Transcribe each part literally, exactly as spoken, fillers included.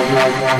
We'll be right back.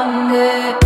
found it.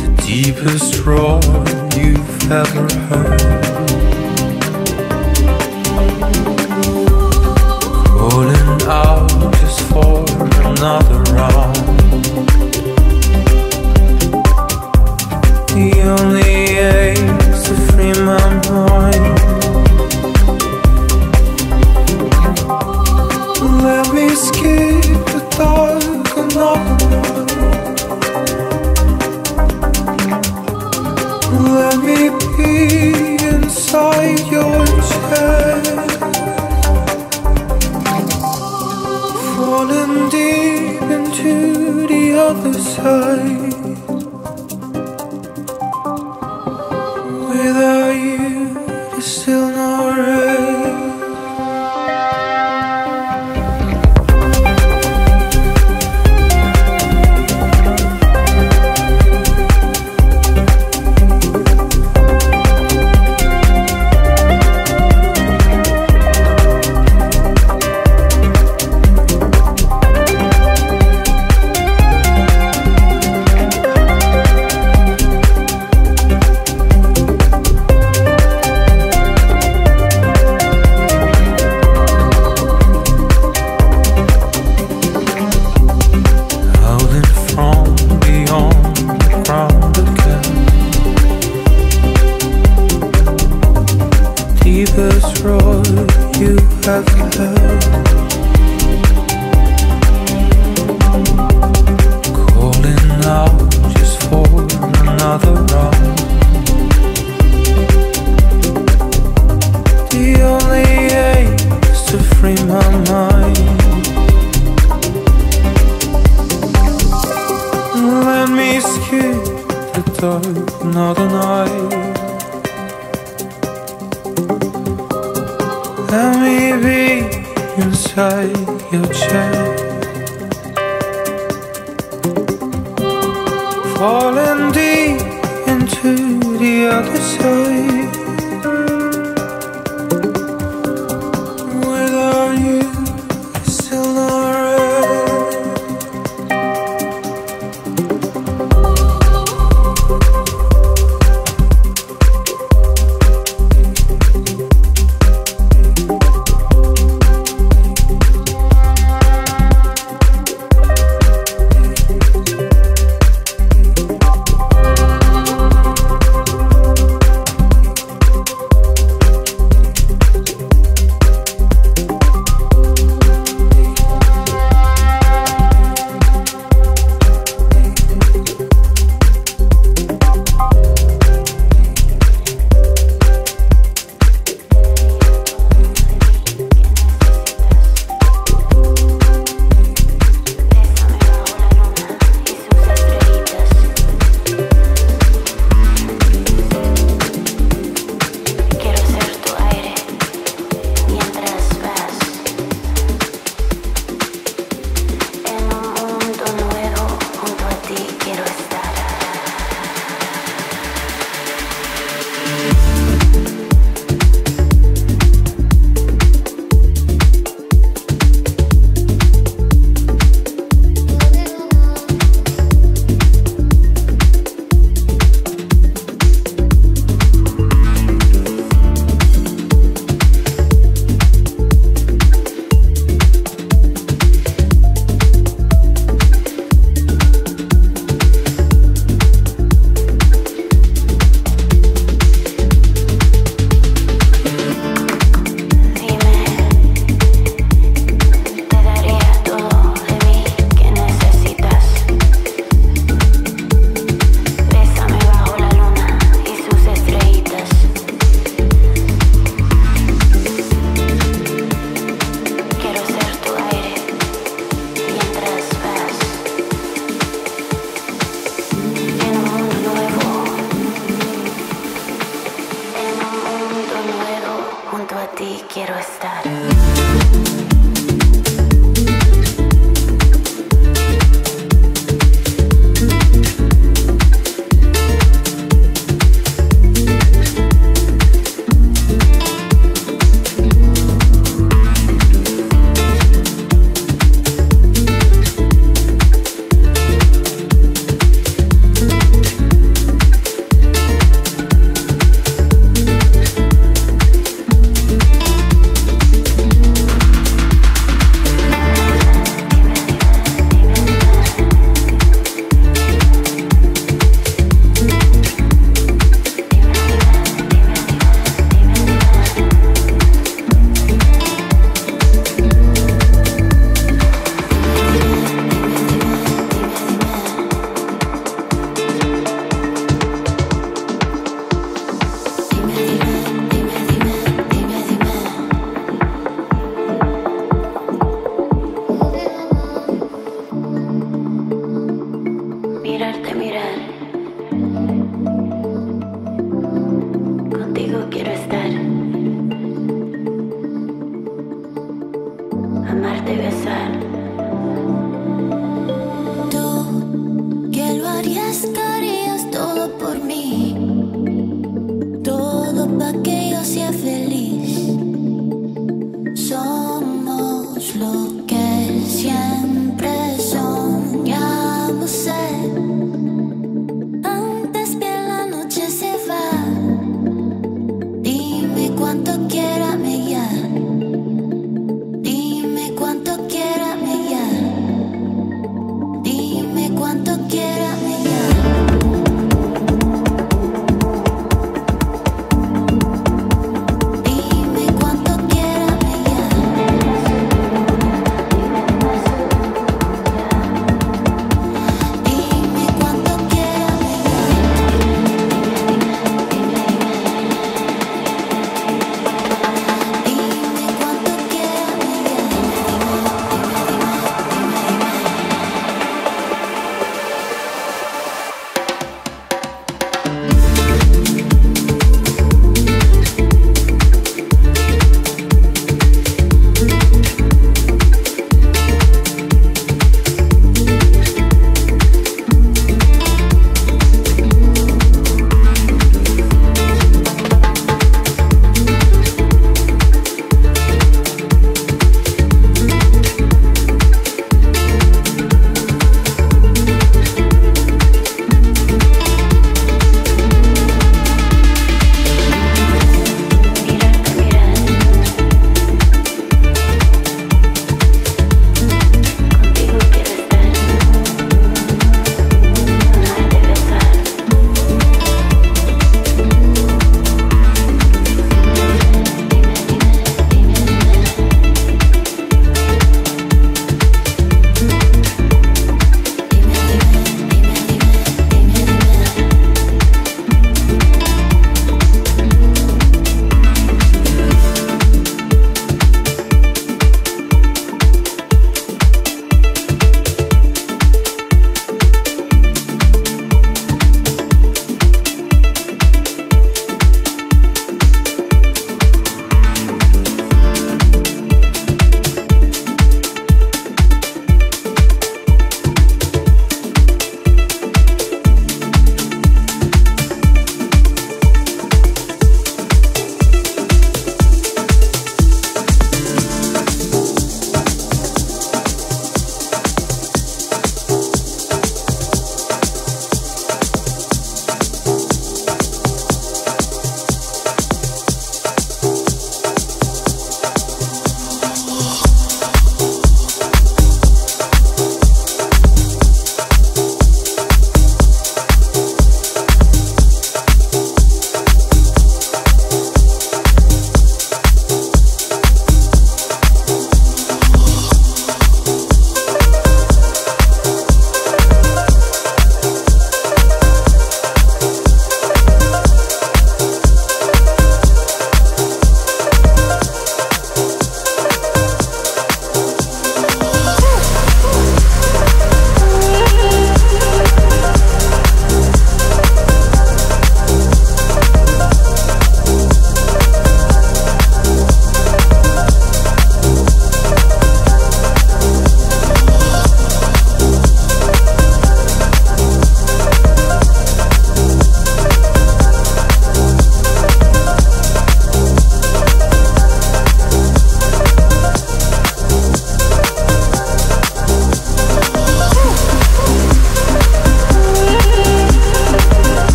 The deepest roar you've ever heard, calling out just for another round. The only aim is to free my mind. Let me skip the dark another. Let me be inside your chest, falling deep into the other side. Without you, there's still no rest. Deepest roar you have heard, calling out just for another round. The only aim is to free my mind. Let me skip the dark another night. Let me be inside your chest, falling deep into the other side. Without you, it's still not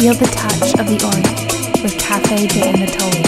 Feel the touch of the Orient with Cafe De Anatolia.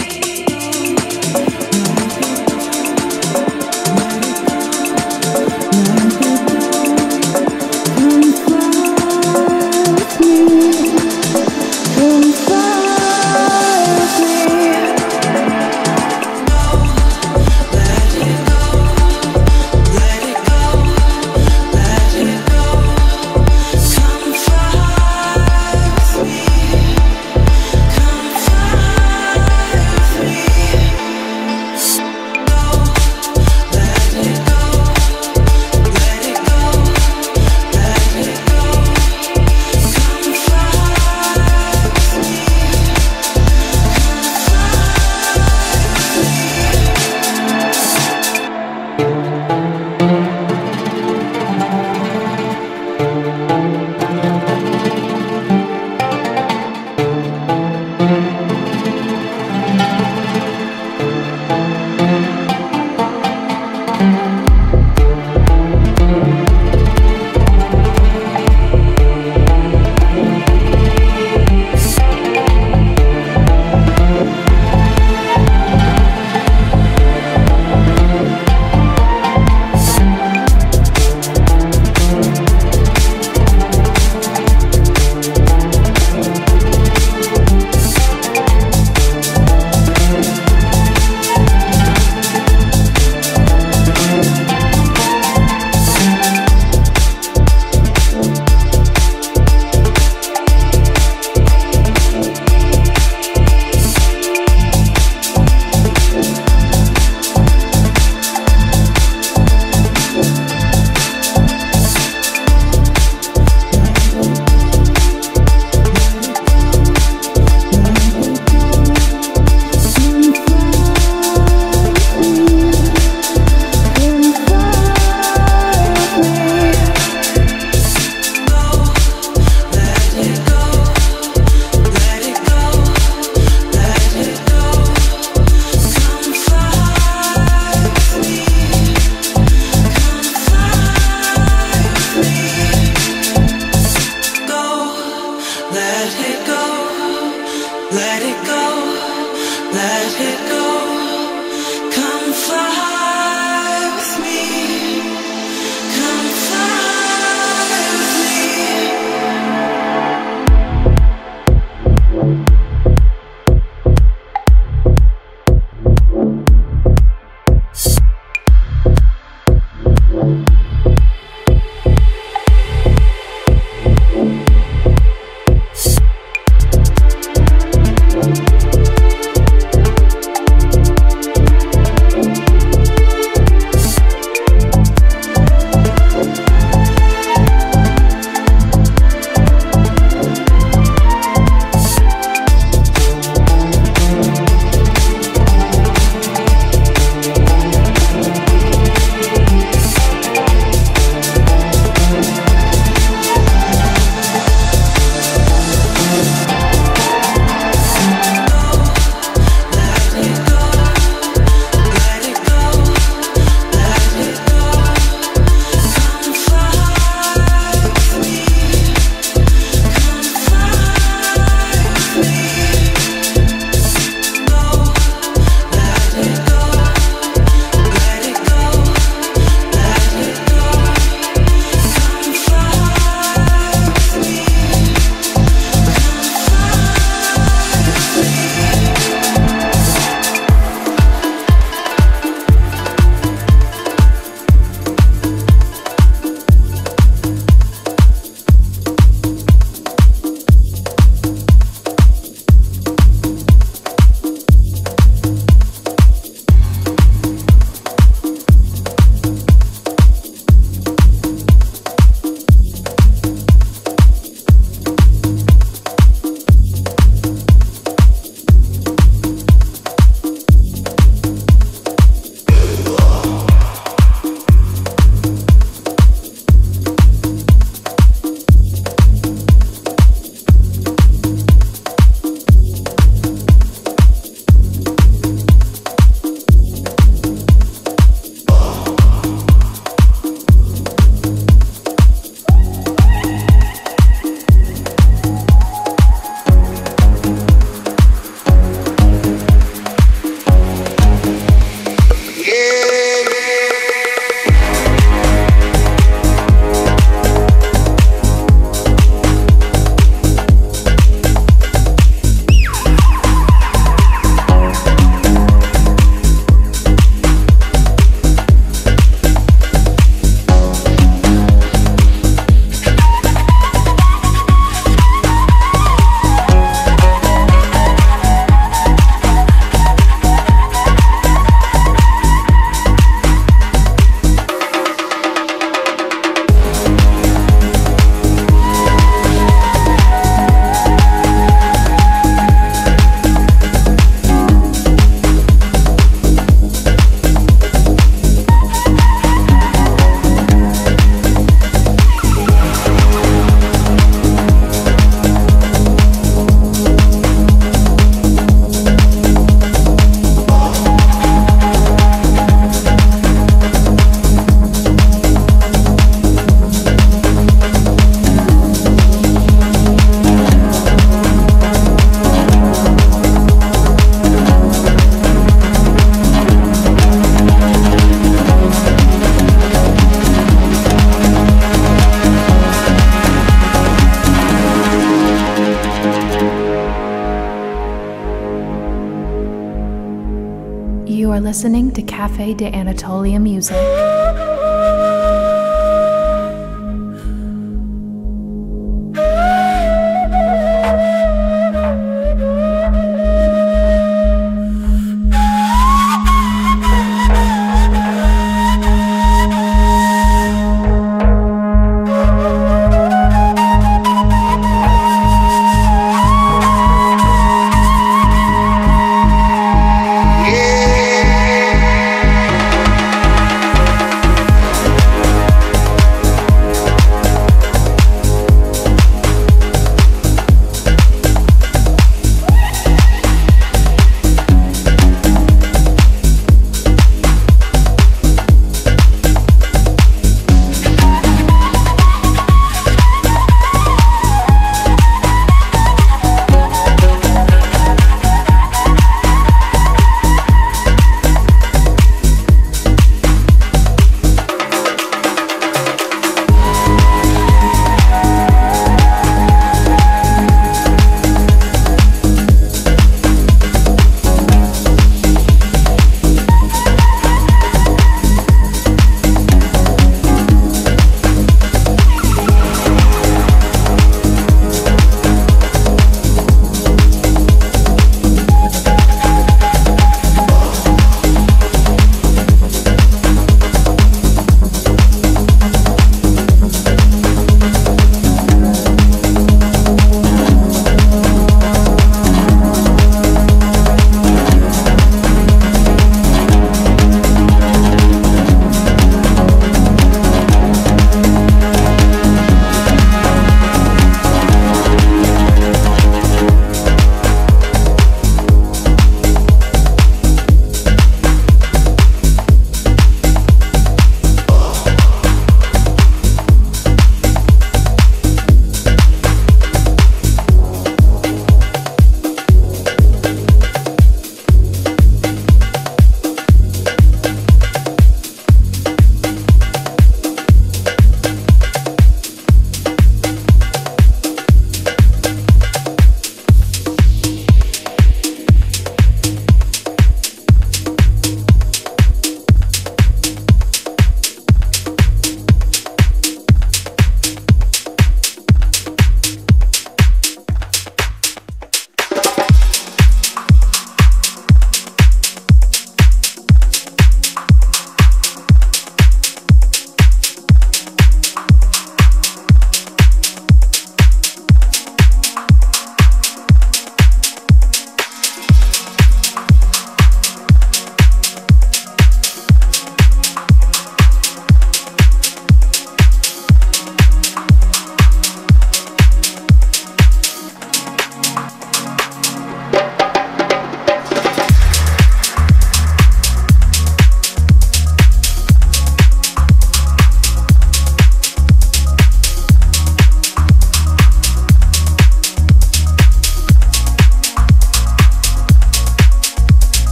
are listening to Cafe De Anatolia music.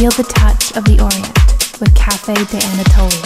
Feel the touch of the Orient with Cafe de Anatolia.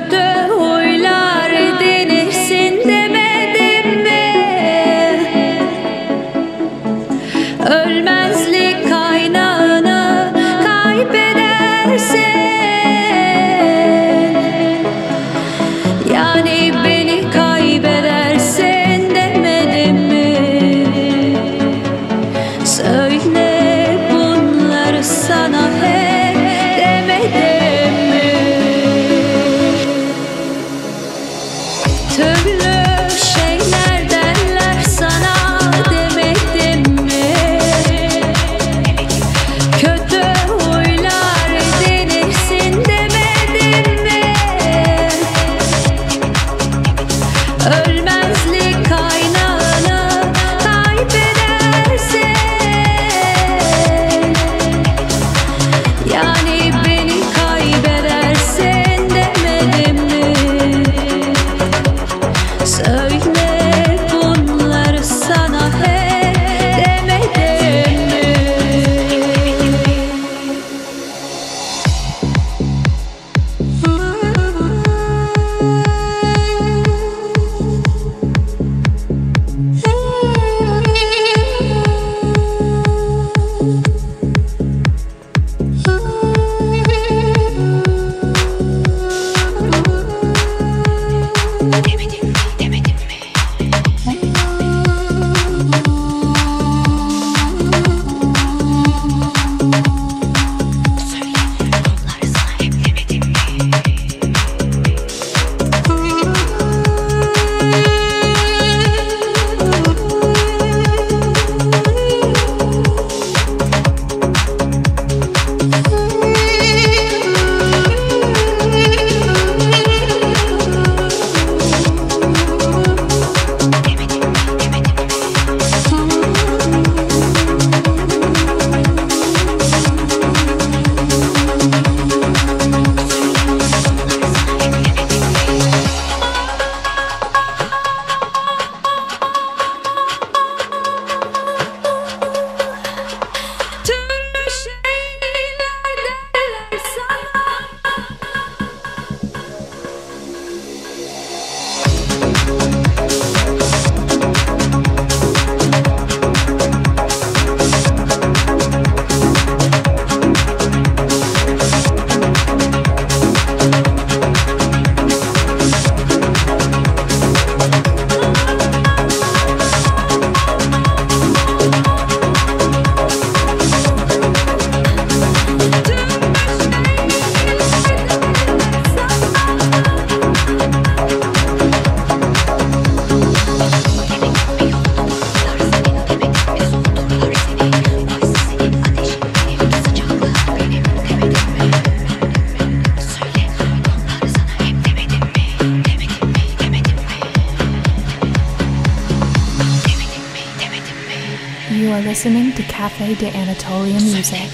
kötü huylar edinirsin demedim mi? Ölmezlik kaynağını kaybedersin, yani beni kaybedersin demedim mi? Söyle, bunları sana hep demedim. Türlü şeyler derler sana demedim mi? Kötü huylar edinirsin demedim mi? Ölmezlik kaynağını kaybedersin, yani beni kaybedersin demedim mi? Söyle, bunları sana hep demedim mi? You are listening to Cafe De Anatolia music.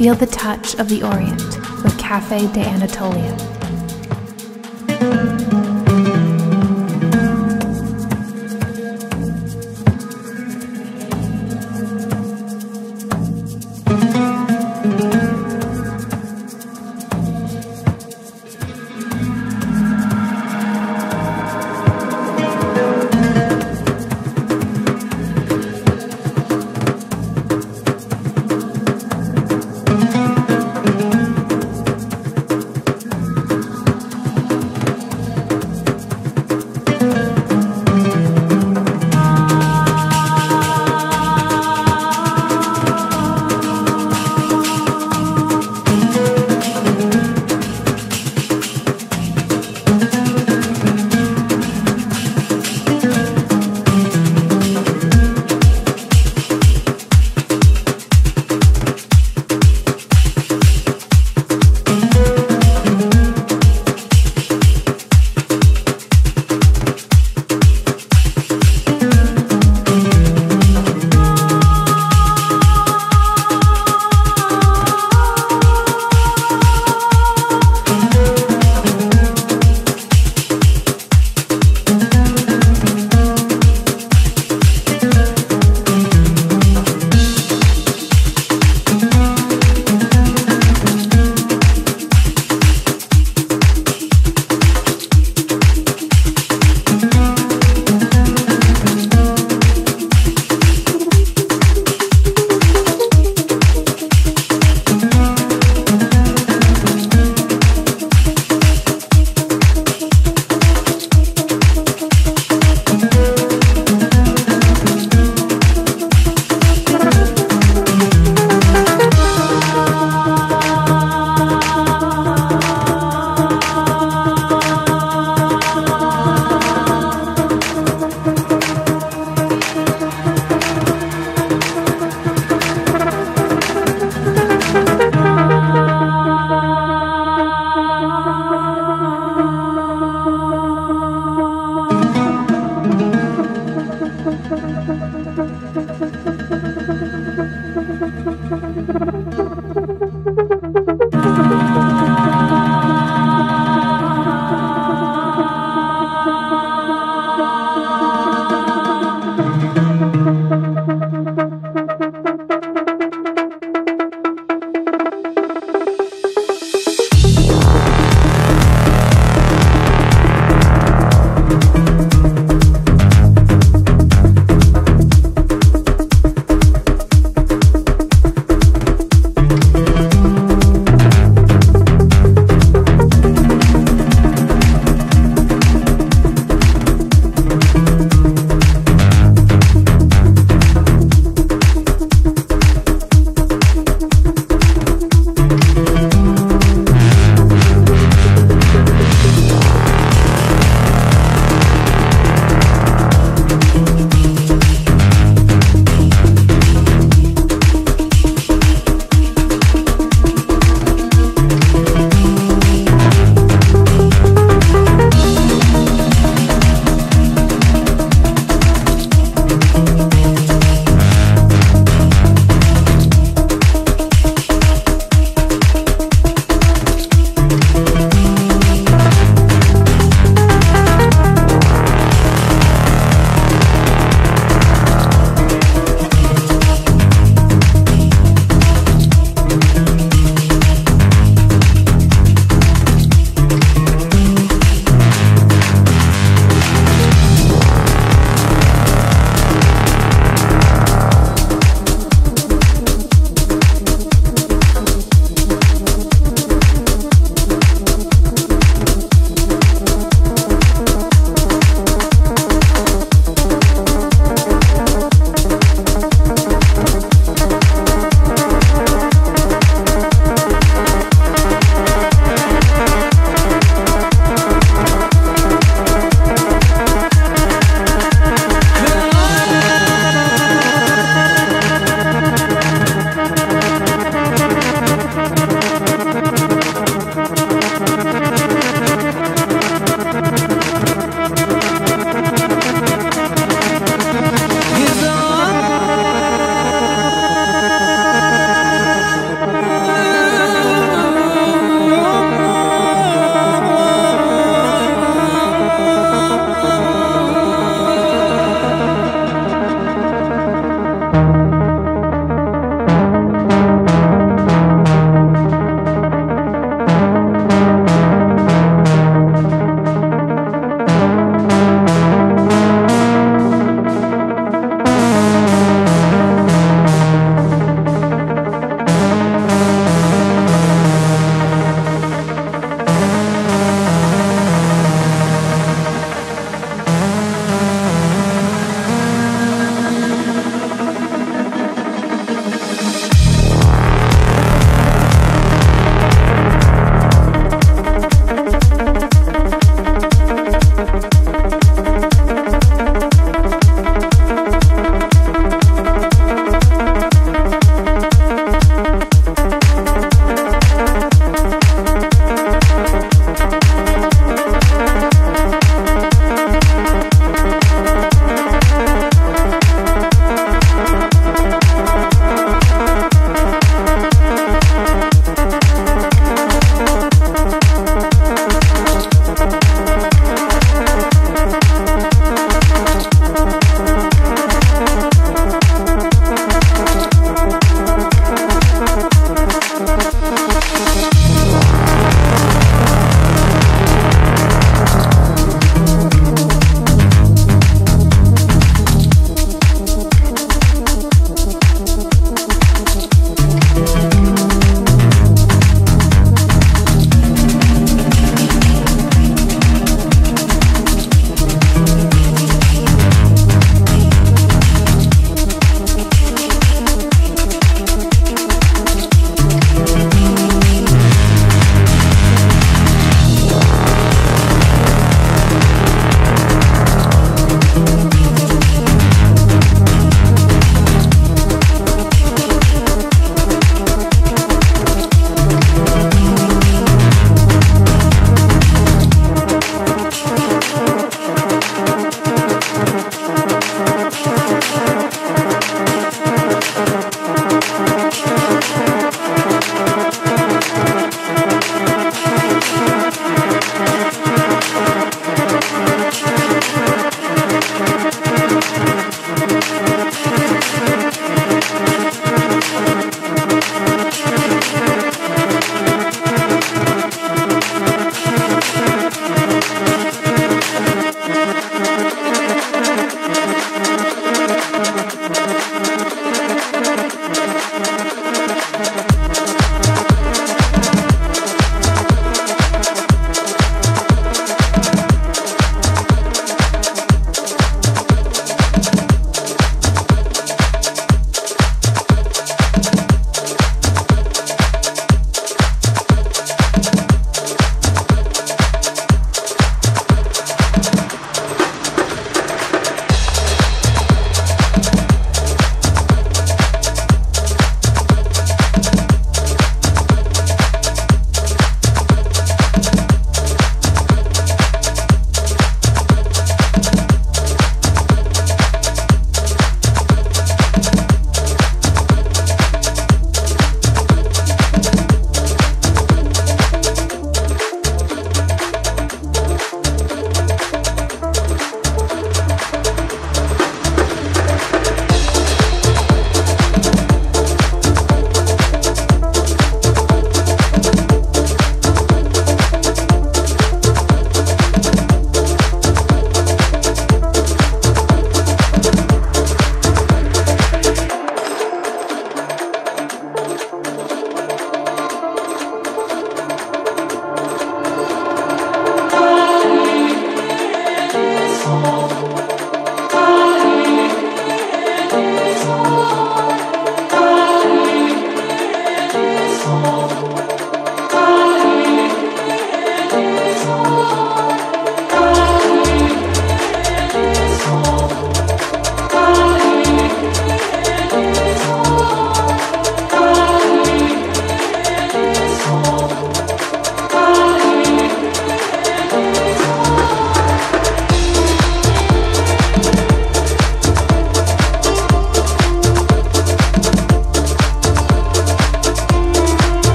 Feel the touch of the Orient with Cafe de Anatolia.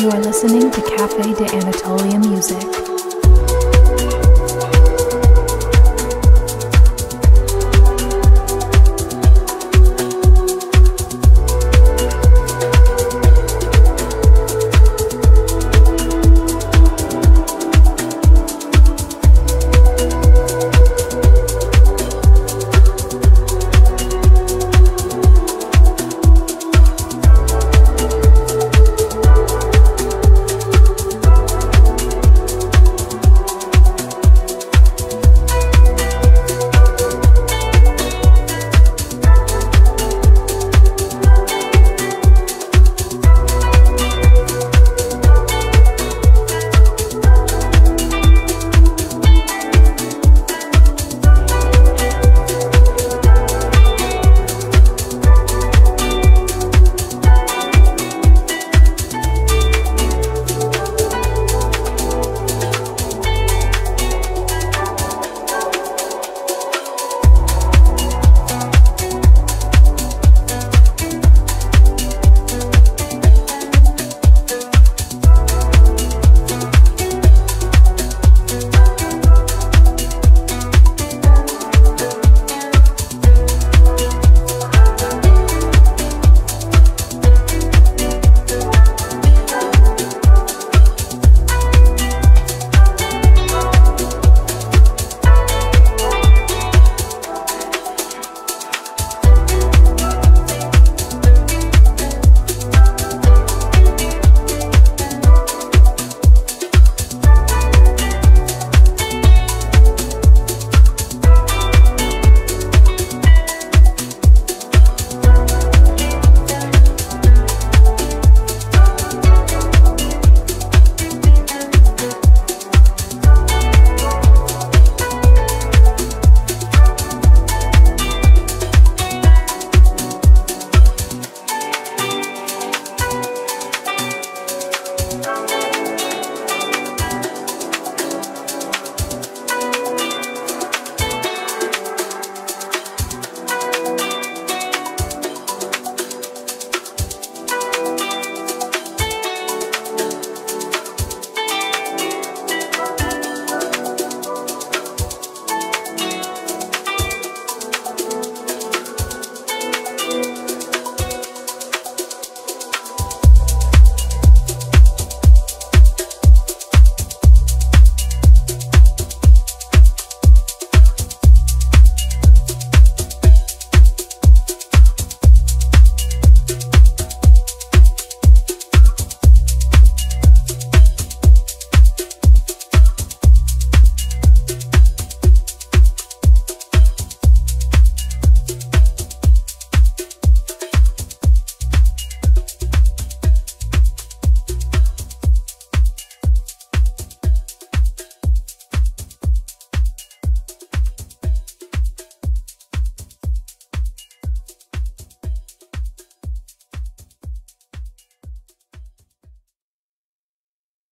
You are listening to Cafe De Anatolia Music.